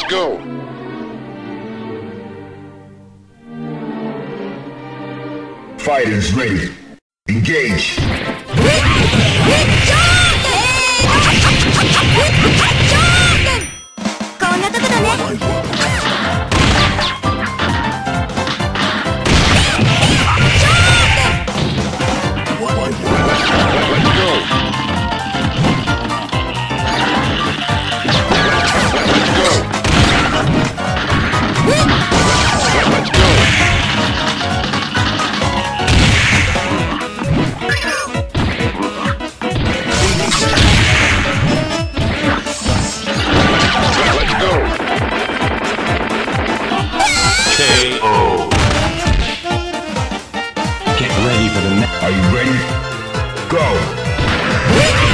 Let's go. Fighters ready. Engage. Are you ready? Go! Let's go!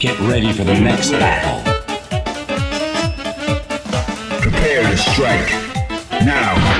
Get ready for the next battle. Prepare to strike. Now.